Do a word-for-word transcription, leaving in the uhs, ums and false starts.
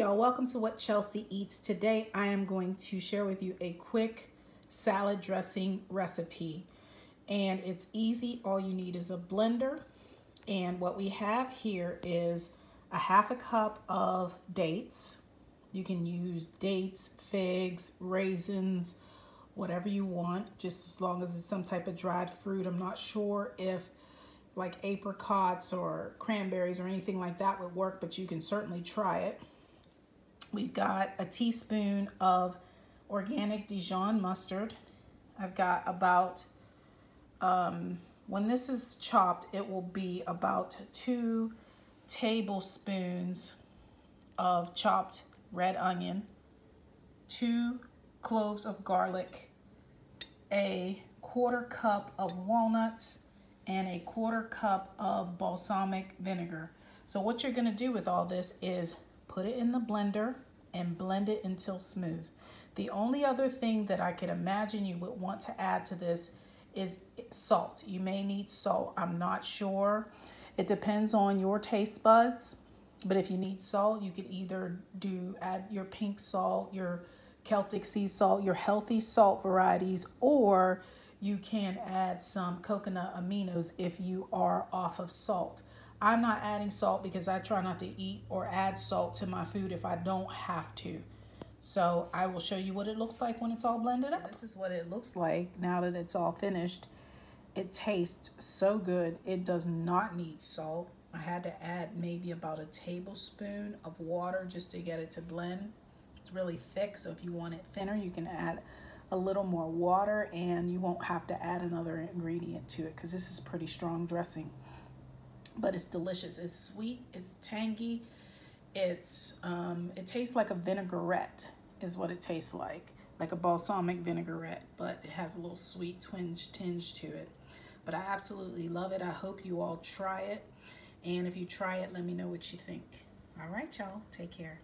y'all, welcome to What Chelsea Eats. Today I am going to share with you a quick salad dressing recipe, and it's easy. All you need is a blender, and what we have here is a half a cup of dates. You can use dates, figs, raisins, whatever you want, just as long as it's some type of dried fruit. I'm not sure if like apricots or cranberries or anything like that would work, but you can certainly try it. We've got a teaspoon of organic Dijon mustard. I've got about, um, when this is chopped, it will be about two tablespoons of chopped red onion, two cloves of garlic, a quarter cup of walnuts, and a quarter cup of balsamic vinegar. So what you're gonna do with all this is put it in the blender and blend it until smooth. The only other thing that I could imagine you would want to add to this is salt. You may need salt, I'm not sure. It depends on your taste buds, but if you need salt, you could either do add your pink salt, your Celtic sea salt, your healthy salt varieties, or you can add some coconut aminos if you are off of salt. I'm not adding salt because I try not to eat or add salt to my food if I don't have to. So I will show you what it looks like when it's all blended up. This is what it looks like now that it's all finished. It tastes so good. It does not need salt. I had to add maybe about a tablespoon of water just to get it to blend. It's really thick, so if you want it thinner, you can add a little more water and you won't have to add another ingredient to it because this is pretty strong dressing. But it's delicious, it's sweet, it's tangy, it's um, it tastes like a vinaigrette is what it tastes like, like a balsamic vinaigrette, but it has a little sweet twinge tinge to it. But I absolutely love it. I hope you all try it, and if you try it, let me know what you think. All right, y'all, take care.